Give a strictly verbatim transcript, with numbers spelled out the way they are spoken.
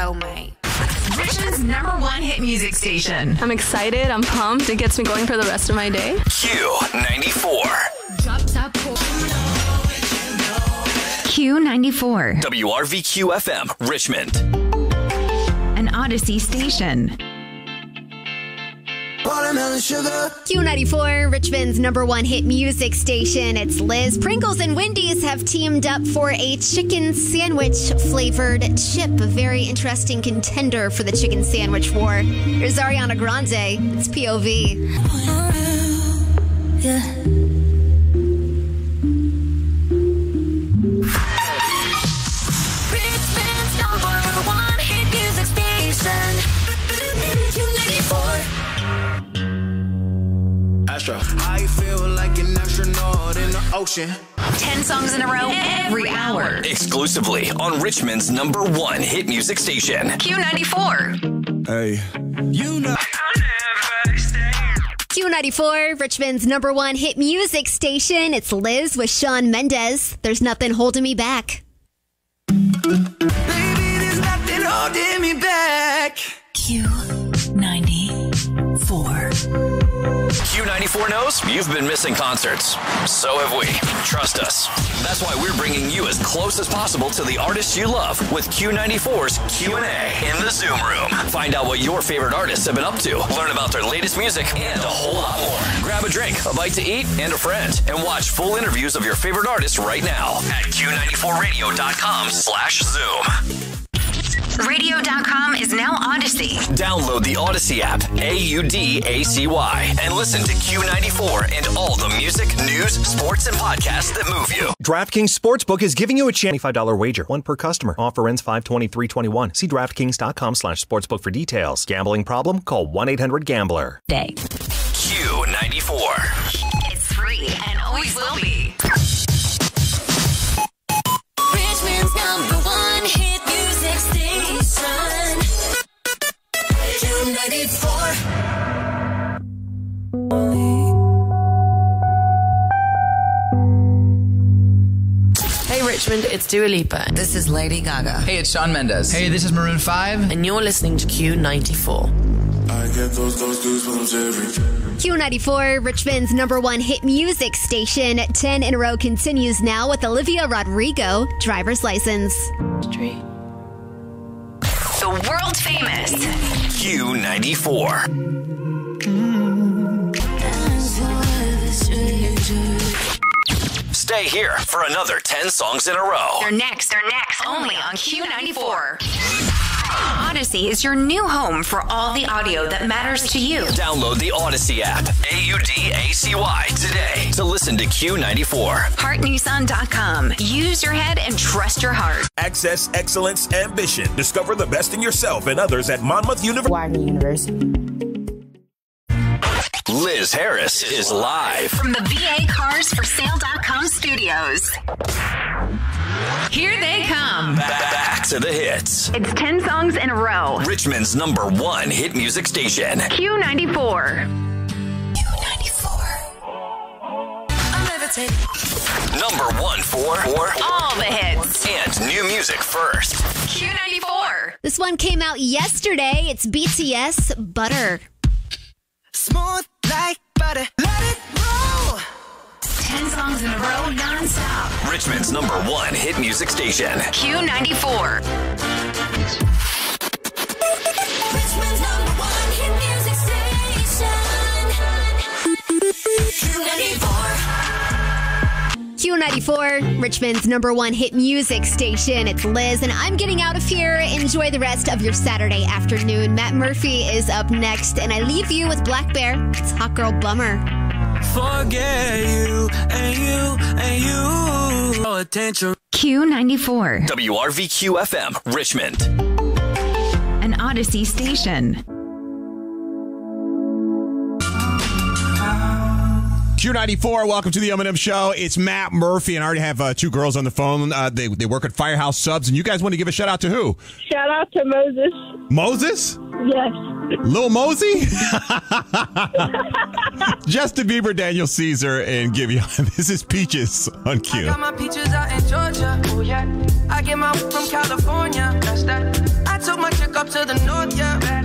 soulmate. Britain's number one hit music station. I'm excited. I'm pumped. It gets me going for the rest of my day. Q ninety-four. Drop top. Q ninety-four. W R V Q F M, Richmond. An Audacy station. Watermelon sugar. Q ninety-four, Richmond's number one hit music station. It's Liz. Pringles and Wendy's have teamed up for a chicken sandwich flavored chip. A very interesting contender for the chicken sandwich war. Here's Ariana Grande. It's P O V. Yeah. I feel like an astronaut in the ocean. Ten songs in a row every hour. Exclusively on Richmond's number one hit music station. Q ninety-four. Hey, you know. Q ninety-four, Richmond's number one hit music station. It's Liz with Shawn Mendes. There's nothing holding me back. Baby, there's nothing holding me back. Q ninety-four. Q ninety-four knows you've been missing concerts. So have we. Trust us. That's why we're bringing you as close as possible to the artists you love with Q ninety-four's Q and A in the Zoom room. Find out what your favorite artists have been up to, learn about their latest music, and a whole lot more. Grab a drink, a bite to eat, and a friend, and watch full interviews of your favorite artists right now at Q ninety-four radio dot com slash Zoom. Radio dot com is now Audacy. Download the Audacy app, A U D A C Y, and listen to Q ninety-four and all the music, news, sports, and podcasts that move you. DraftKings Sportsbook is giving you a chance. twenty-five dollar wager, one per customer. Offer ends five twenty-three twenty-one. See DraftKings dot com slash sportsbook for details. Gambling problem? Call one eight hundred gambler. Day. Q ninety-four. It's free and always will be. Richmond's number one hit music station. Q ninety-four. Hey Richmond, it's Dua Lipa. This is Lady Gaga. Hey, it's Shawn Mendes. Hey, this is Maroon five. And you're listening to Q ninety-four. I get those, those goosebumps every day. Q ninety-four, Richmond's number one hit music station. Ten in a row continues now with Olivia Rodrigo, Driver's License. Street. The world famous Q ninety-four. Mm. Stay here for another ten songs in a row. They're next, they're next, only on Q ninety-four. Audacy is your new home for all the audio that matters to you. Download the Audacy app, A U D A C Y, today to listen to Q ninety-four. Heart Nissan dot com. Use your head and trust your heart. Access, excellence, ambition. Discover the best in yourself and others at Monmouth University. Liz Harris is live from the V A Cars For Sale dot com studios. Here they come. Back, back to the hits. It's ten songs in a row. Richmond's number one hit music station. Q ninety-four. Q ninety-four. I'll levitate. Number one for, for all the hits. And new music first. Q ninety-four. This one came out yesterday. It's B T S, Butter. Smooth like butter. Let it roll. Ten songs in a row, non-stop. Richmond's number one hit music station. Q ninety-four. Richmond's number one hit music station. Q ninety-four. Q ninety-four, Richmond's number one hit music station. It's Liz, and I'm getting out of here. Enjoy the rest of your Saturday afternoon. Matt Murphy is up next, and I leave you with Blackbear. It's Hot Girl Bummer. Forget you and you and you. Oh, attention. Q ninety-four. W R V Q F M, Richmond. An Audacy station. Q ninety-four, welcome to the M and M Show. It's Matt Murphy, and I already have uh, two girls on the phone. Uh, they, they work at Firehouse Subs, and you guys want to give a shout-out to who? Shout-out to Moses. Moses? Yes. Lil' Mosey? Justin Bieber, Daniel Caesar, and Giveon. This is Peaches on Q. I got my peaches out in Georgia. Oh, yeah. I get my from California. That's that. I took my up to the north, yeah.